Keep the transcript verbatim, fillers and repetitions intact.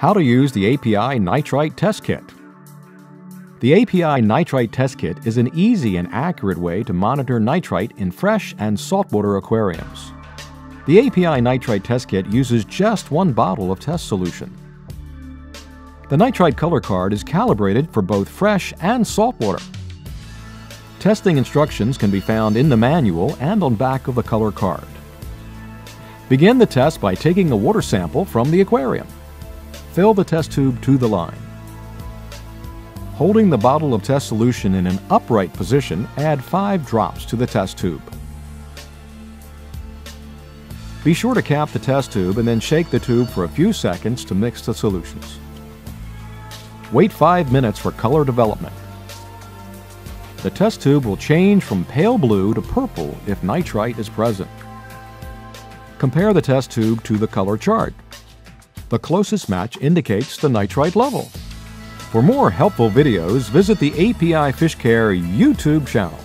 how to use the A P I Nitrite Test Kit. The A P I Nitrite Test Kit is an easy and accurate way to monitor nitrite in fresh and saltwater aquariums. The A P I Nitrite Test Kit uses just one bottle of test solution. The nitrite color card is calibrated for both fresh and saltwater. Testing instructions can be found in the manual and on back of the color card. Begin the test by taking a water sample from the aquarium. Fill the test tube to the line. Holding the bottle of test solution in an upright position, add five drops to the test tube. Be sure to cap the test tube and then shake the tube for a few seconds to mix the solutions. Wait five minutes for color development. The test tube will change from pale blue to purple if nitrite is present. Compare the test tube to the color chart. The closest match indicates the nitrite level. For more helpful videos, visit the A P I Fish Care YouTube channel.